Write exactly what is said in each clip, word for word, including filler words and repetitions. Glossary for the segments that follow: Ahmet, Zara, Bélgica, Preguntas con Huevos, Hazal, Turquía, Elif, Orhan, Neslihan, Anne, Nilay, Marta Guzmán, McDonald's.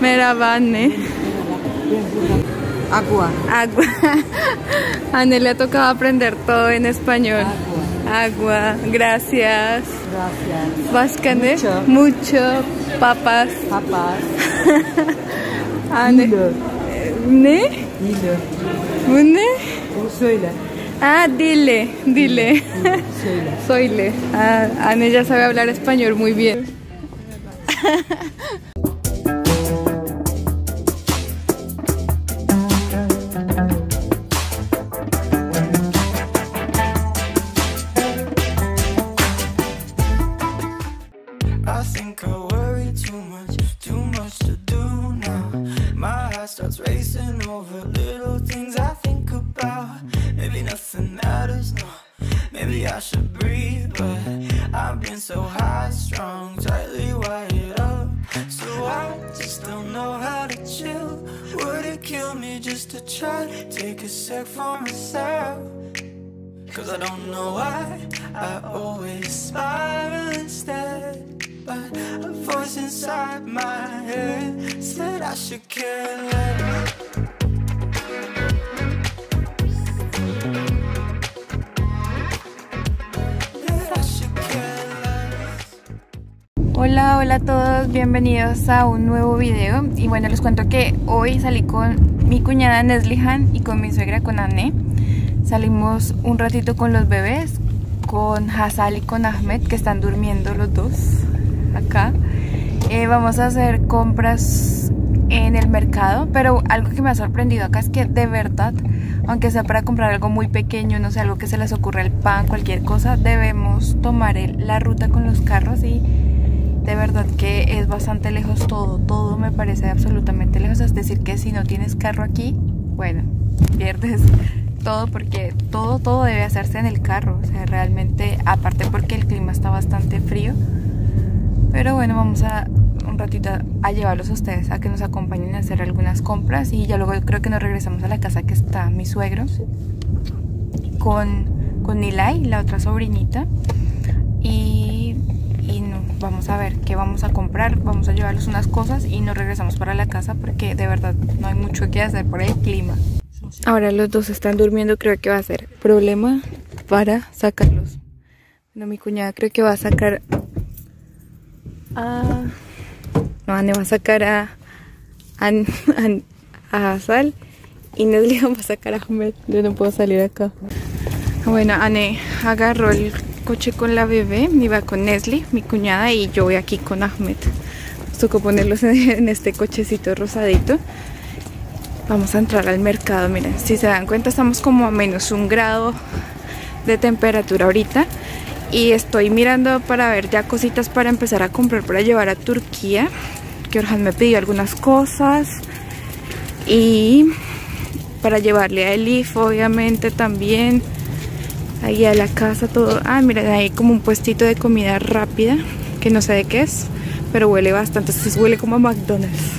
Merhaba anne. Agua. Agua. A Anne le ha tocado aprender todo en español. Agua. Agua. Gracias. Gracias. Vascane. Mucho. Mucho. Papas. Papas. Anne. Hilo. Ne? Hilo. Bu ne? Bunu söyle. Ah, dile, dile. Soyle. Ah, Anne ya sabe hablar español muy bien. Hola, hola a todos, bienvenidos a un nuevo video. Y bueno, les cuento que hoy salí con mi cuñada Neslihan y con mi suegra, con Anne. Salimos un ratito con los bebés, con Hazal y con Ahmet, que están durmiendo los dos acá. Eh, vamos a hacer compras en el mercado, pero algo que me ha sorprendido acá es que de verdad, aunque sea para comprar algo muy pequeño, no sé, algo que se les ocurra, el pan, cualquier cosa, debemos tomar el, la ruta con los carros, y de verdad que es bastante lejos todo, todo me parece absolutamente lejos. Es decir, que si no tienes carro aquí, bueno, pierdes todo, porque todo, todo debe hacerse en el carro, o sea, realmente, aparte porque el clima está bastante frío. Pero bueno, vamos a un ratito a llevarlos a ustedes, a que nos acompañen a hacer algunas compras, y ya luego creo que nos regresamos a la casa que está mis suegros con, con Nilay, la otra sobrinita, y, y no, vamos a ver qué vamos a comprar, vamos a llevarlos unas cosas y nos regresamos para la casa, porque de verdad no hay mucho que hacer por el clima. Ahora los dos están durmiendo, creo que va a ser problema para sacarlos. Bueno, mi cuñada creo que va a sacar a... No, Anne va a sacar a a, a, a Hazal, y Neslihan va a sacar a Ahmet. Yo no puedo salir acá. Bueno, Anne agarró el coche con la bebé, iba con Nesli, mi cuñada, y yo voy aquí con Ahmet. Nos tocó ponerlos en, en este cochecito rosadito. Vamos a entrar al mercado. Miren, si se dan cuenta, estamos como a menos un grado de temperatura ahorita. Y estoy mirando para ver ya cositas para empezar a comprar para llevar a Turquía, que Orhan me pidió algunas cosas, y para llevarle a Elif obviamente también, ahí a la casa todo. Ah, miren, hay como un puestito de comida rápida, que no sé de qué es, pero huele bastante, entonces huele como a McDonald's.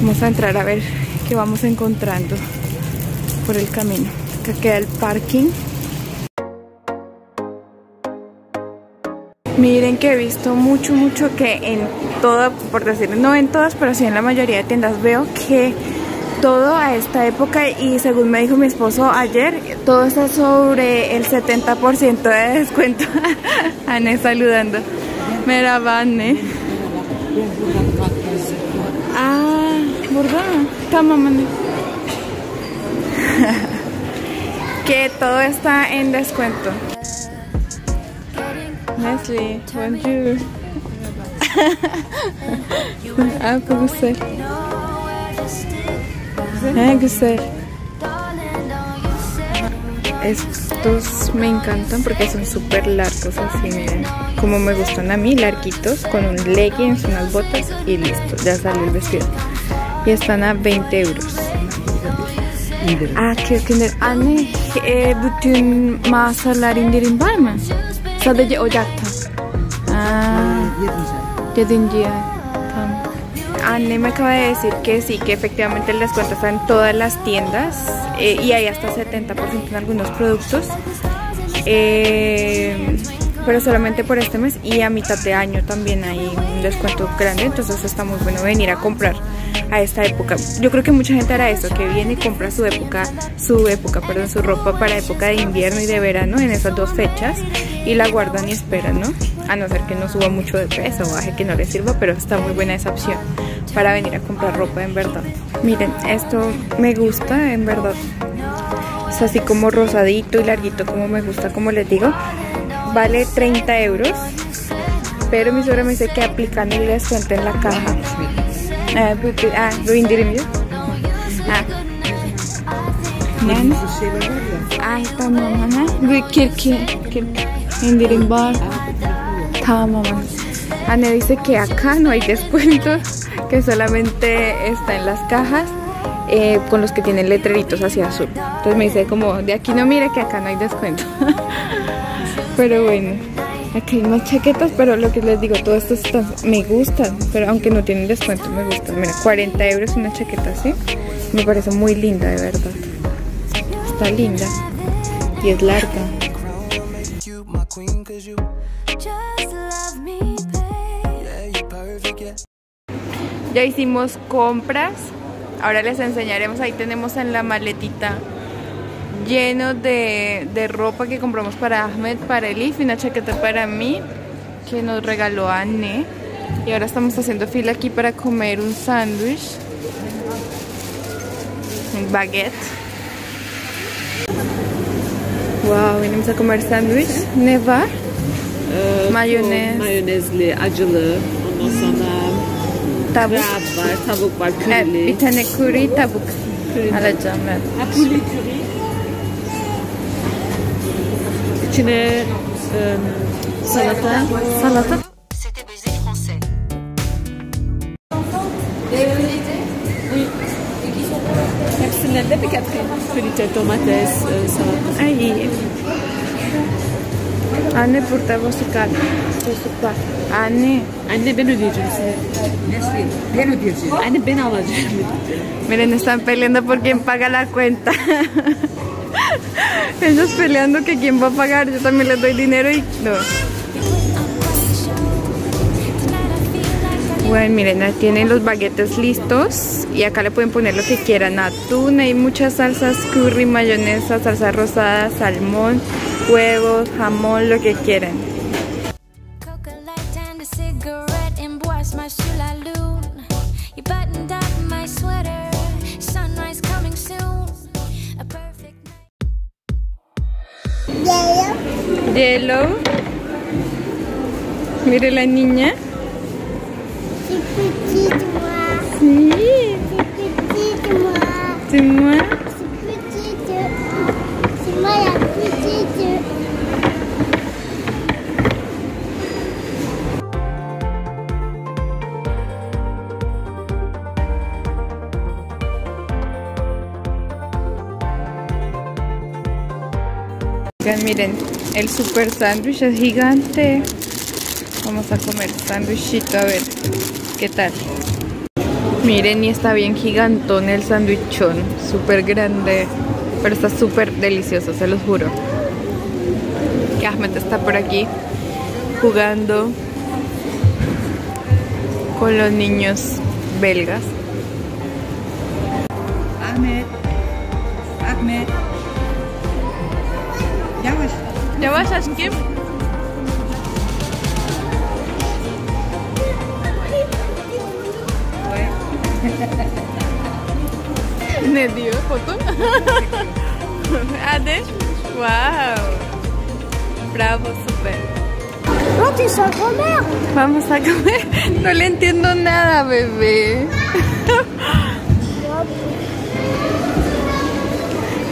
Vamos a entrar a ver qué vamos encontrando por el camino. Acá queda el parking. Miren que he visto mucho, mucho que en todo, por decir, no en todas, pero sí en la mayoría de tiendas veo que todo a esta época, y según me dijo mi esposo ayer, todo está sobre el setenta por ciento de descuento. Anne saludando. Merhaba Anne. Ah, ¿verdad? Tamam Anne. Que todo está en descuento. Nesli, bonjour. Ah, bu güzel. Ah, güzel. Estos me encantan porque son súper largos, así miren, como me gustan a mí, larguitos, con un leggings, unas botas y listo, ya salió el vestido. Y están a veinte euros. Ah, creo que Anne, bütün mağazalar indirim var mı? Sadece Ocak'ta. Yedinci ay. Tamam. Anne me acaba de decir que sí, que efectivamente el descuento está en todas las tiendas, eh, y hay hasta setenta por ciento en algunos productos. Eh, pero solamente por este mes, y a mitad de año también hay un descuento grande, entonces está muy bueno venir a comprar a esta época. Yo creo que mucha gente hará esto, que viene y compra su época, su época, perdón, su ropa para época de invierno y de verano en esas dos fechas y la guardan y esperan, ¿no? A no ser que no suba mucho de peso o baje, que no les sirva, pero está muy buena esa opción para venir a comprar ropa en verdad. Miren, esto me gusta en verdad. Es así como rosadito y larguito como me gusta, como les digo. Vale treinta euros, pero mi suegra me dice que aplican el descuento en la caja. Ah, lo indirimido. Ah. Nana. Ay, tamam ana. Bu kirki kirki indirim var. Tamam. Anne dice que acá no hay descuentos, que solamente está en las cajas. Eh, con los que tienen letreritos hacia azul. Entonces me dice como, de aquí no, mira que acá no hay descuento. Pero bueno, aquí hay más chaquetas, pero lo que les digo, todo esto está, me gustan, pero aunque no tienen descuento, me gustan. Mira, cuarenta euros una chaqueta así, me parece muy linda de verdad. Está linda y es larga. Ya hicimos compras. Ahora les enseñaremos, ahí tenemos en la maletita lleno de, de ropa que compramos para Ahmet, para Elif, y una chaqueta para mí que nos regaló Anne. Y ahora estamos haciendo fila aquí para comer un sándwich, un baguette. Wow, venimos a comer sándwich. Ne var? Uh, Mayonez. Mayonezli, acılı, ondan sonra... Tabuk var, tabuk var, curry. Evet, bir tane curry, tabuk curry alacağım ben. Apuli curry. İçine um, salata. Salata. Hepsinden de bir kat curry, domates, salata. Ay. Anne burada musikal. Çocuklar. Anne. Anne ben ödeyeceğim size. Neslihan. Ben ödeyeceğim. Anne ben alacağım. Miren, están peleando por quien paga la cuenta. Ellos peleando que quien va a pagar. Yo también les doy dinero y no. Bueno, miren, tienen los baguettes listos y acá le pueden poner lo que quieran. Atún, hay muchas salsas, curry, mayonesa, salsa rosada, salmón, huevos, jamón, lo que quieran. Yellow. Yellow. Mire la niña. Sí. C'est moi. Miren, el super sándwich es gigante. Vamos a comer sándwichito a ver qué tal. Miren, y está bien gigantón el sándwichón, súper grande, pero está súper delicioso, se los juro. Que Ahmet está por aquí jugando con los niños belgas. Ahmet, Ahmet. Yavaş aşkım. Ne diyor foto? Hadi. Wow. Bravo, super. Vamos a comer. Vamos a comer. No le entiendo nada, bebé.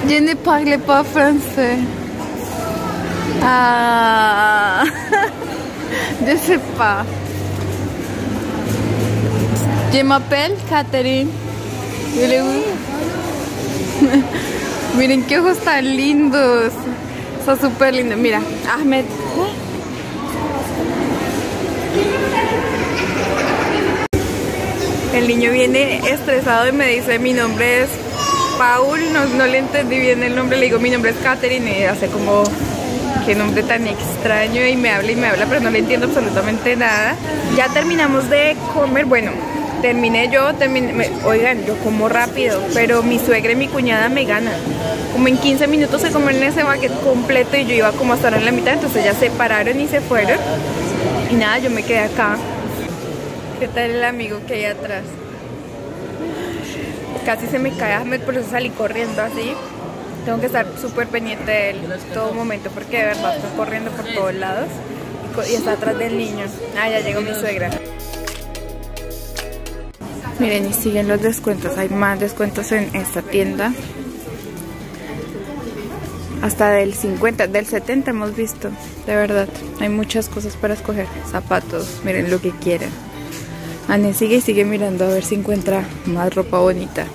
Je ne parle pas français. Ah, je sais pas. Je m'appelle Catherine. Miren qué ojos tan lindos. Son súper lindos. Mira, Ahmet. El niño viene estresado y me dice: mi nombre es Paul. No, no le entendí bien el nombre. Le digo: mi nombre es Catherine. Y hace como. Qué nombre tan extraño, y me habla y me habla, pero no le entiendo absolutamente nada. Ya terminamos de comer, bueno, terminé yo, terminé, me, oigan, yo como rápido, pero mi suegra y mi cuñada me ganan. Como en quince minutos se comen ese baguette completo y yo iba como hasta ahora en la mitad, entonces ya se pararon y se fueron. Y nada, yo me quedé acá. ¿Qué tal el amigo que hay atrás? Casi se me cae Ahmet, por eso salí corriendo así. Tengo que estar súper pendiente de él en todo momento porque de verdad estoy corriendo por todos lados y está atrás del niño. Ah, ya llegó mi suegra. Miren, y siguen los descuentos, hay más descuentos en esta tienda. Hasta del cincuenta, del setenta hemos visto, de verdad. Hay muchas cosas para escoger, zapatos, miren lo que quieran. Anne sigue y sigue mirando a ver si encuentra más ropa bonita.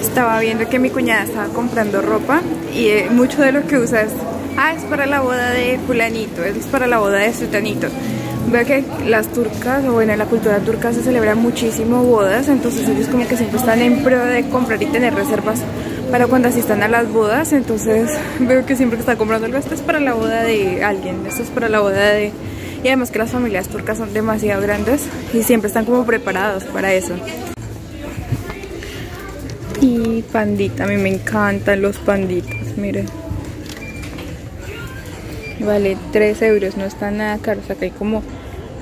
Estaba viendo que mi cuñada estaba comprando ropa y eh, mucho de lo que usa es, ah, es para la boda de fulanito, es para la boda de sutanito. Veo que las turcas, o bueno, la cultura turca se celebra muchísimo bodas, entonces ellos como que siempre están en pro de comprar y tener reservas para cuando asistan a las bodas, entonces veo que siempre que está comprando algo, esto es para la boda de alguien, esto es para la boda de... Y además que las familias turcas son demasiado grandes y siempre están como preparados para eso. Y pandita, a mí me encantan los panditas, miren. Vale tres euros, no está nada caro. O sea, que hay como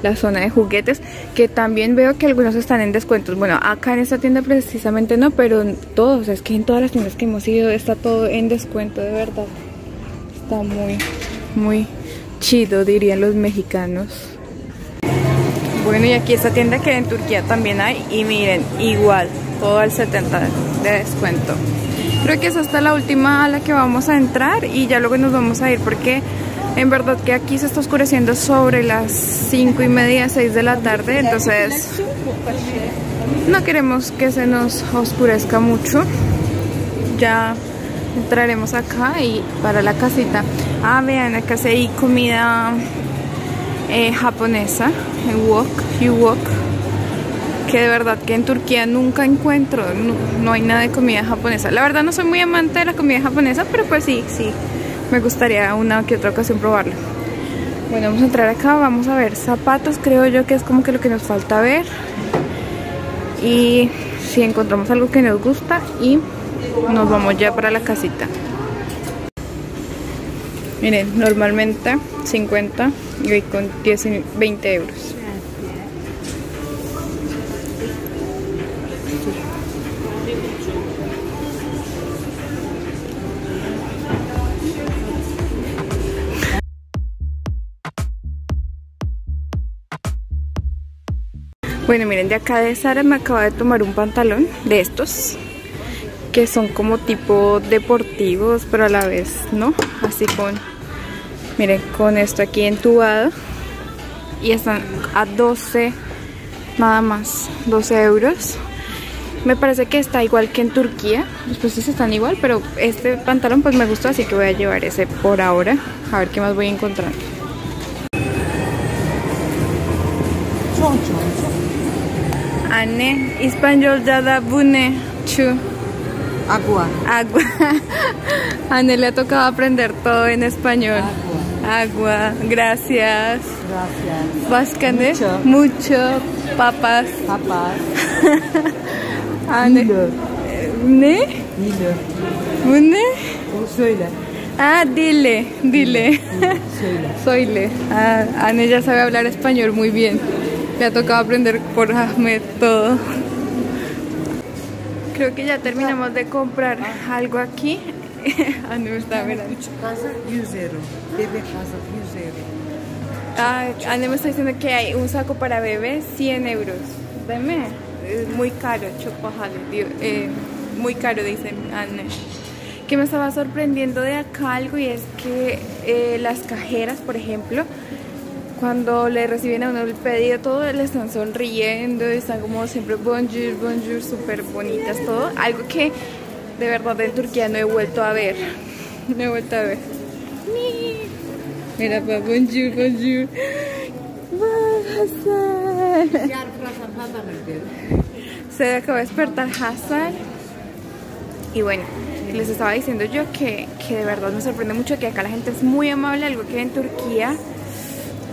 la zona de juguetes, que también veo que algunos están en descuentos. Bueno, acá en esta tienda precisamente no, pero en todos, es que en todas las tiendas que hemos ido está todo en descuento, de verdad. Está muy, muy chido, dirían los mexicanos. Bueno, y aquí esta tienda que en Turquía también hay, y miren, igual, todo al setenta de descuento. Creo que esa está la última a la que vamos a entrar y ya luego nos vamos a ir porque en verdad que aquí se está oscureciendo sobre las cinco y media, seis de la tarde, entonces no queremos que se nos oscurezca mucho. Ya entraremos acá y para la casita. Ah, vean, acá se hay comida eh, japonesa, wok, yuwok, que de verdad que en Turquía nunca encuentro, no, no hay nada de comida japonesa. La verdad no soy muy amante de la comida japonesa, pero pues sí, sí, me gustaría una que otra ocasión probarlo. Bueno, vamos a entrar acá, vamos a ver zapatos, creo yo que es como que lo que nos falta ver. Y si encontramos algo que nos gusta y nos vamos ya para la casita. Miren, normalmente cincuenta y hoy con diez, veinte euros. Bueno, miren, de acá de Zara me acaba de tomar un pantalón de estos que son como tipo deportivos, pero a la vez no, así con, miren, con esto aquí entubado, y están a doce, nada más, doce euros. Me parece que está igual que en Turquía, los precios están igual, pero este pantalón pues me gustó, así que voy a llevar ese por ahora, a ver qué más voy encontrando. Anne, español ya da bune, chu. Agua. Agua. Anne le ha tocado aprender todo en español. Agua. Agua. Gracias. Gracias. Vascane. Mucho. Mucho. Papas. Papas. Anne. Ne? Dile. Bune? Söyle. Ah, dile, dile. Söyle. Söyle. Ah, Anne ya sabe hablar español muy bien. Me ha tocado aprender por Ahmet todo. Creo que ya terminamos de comprar algo aquí. Ah, no, está mirando. Ah, Anne me está diciendo que hay un saco para bebé, cien euros. Deme. Es muy caro, eh, muy caro, dice Anne. Que me estaba sorprendiendo de acá algo, y es que eh, las cajeras, por ejemplo, cuando le reciben a uno el pedido, todo le están sonriendo, están como siempre bonjour, bonjour, súper bonitas, todo. Algo que de verdad en Turquía no he vuelto a ver. No he vuelto a ver. Mira, pa, bonjour, bonjour. Hazal. Se acaba de despertar Hazal. Y bueno, les estaba diciendo yo que, que de verdad me sorprende mucho que acá la gente es muy amable, algo que en Turquía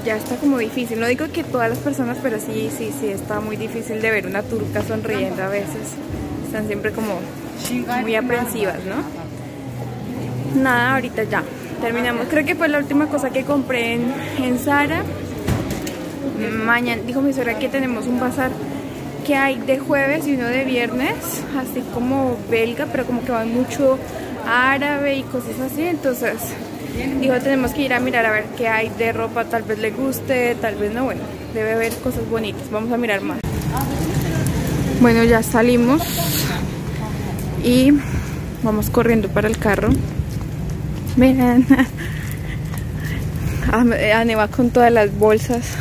ya está como difícil. No digo que todas las personas, pero sí, sí, sí, está muy difícil de ver una turca sonriendo a veces. Están siempre como muy aprensivas, ¿no? Nada, ahorita ya terminamos. Creo que fue la última cosa que compré en, en Zara. Mañana, dijo mi suegra que tenemos un bazar que hay de jueves y uno de viernes, así como belga, pero como que va mucho árabe y cosas así. Entonces dijo, tenemos que ir a mirar a ver qué hay de ropa, tal vez le guste, tal vez no. Bueno, debe haber cosas bonitas, vamos a mirar más. Bueno, ya salimos y vamos corriendo para el carro. Miren, Anne va con todas las bolsas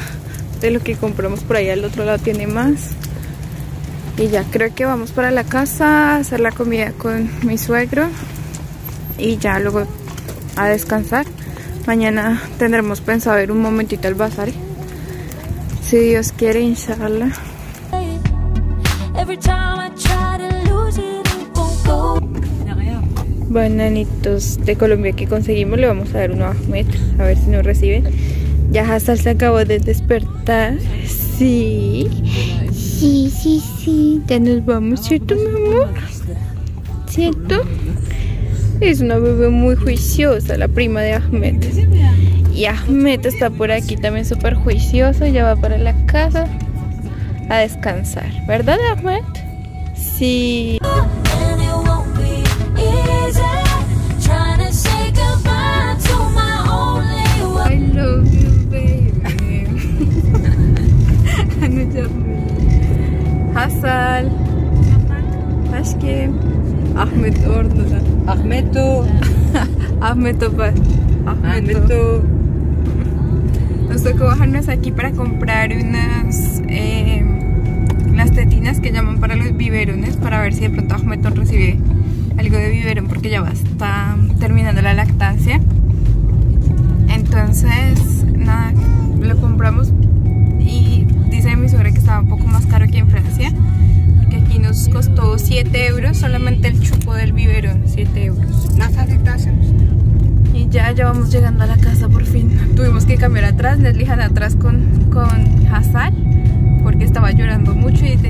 de lo que compramos por ahí. Al otro lado tiene más. Y ya creo que vamos para la casa a hacer la comida con mi suegro y ya luego a descansar. Mañana tendremos pensado ir un momentito al bazar, si Dios quiere, inshallah. Bananitos de Colombia que conseguimos, le vamos a dar uno a Ahmet, a ver si nos recibe. Ya Hazal se acabó de despertar. Sí, sí, sí, sí. Ya nos vamos, ¿cierto, mi amor? ¿Cierto? Es una bebé muy juiciosa, la prima de Ahmet. Y Ahmet está por aquí también súper juicioso. Ya va para la casa a descansar. ¿Verdad, Ahmet? Sí. Hazal, aşkım, Ahmet orada. Ahmeto, Ahmeto, Ahmeto. Nos tocó bajarnos aquí para comprar unas eh, las tetinas que llaman para los biberones, para ver si de pronto Ahmeto recibe algo de biberón porque ya va, está terminando la lactancia. Entonces, nada, lo compramos. Y dice mi suegra que estaba un poco más caro que en Francia, que aquí nos costó siete euros solamente el chupo del biberón, siete euros. Y ya, ya vamos llegando a la casa por fin. Tuvimos que cambiar atrás, Neslihan atrás con, con Hazal, porque estaba llorando mucho y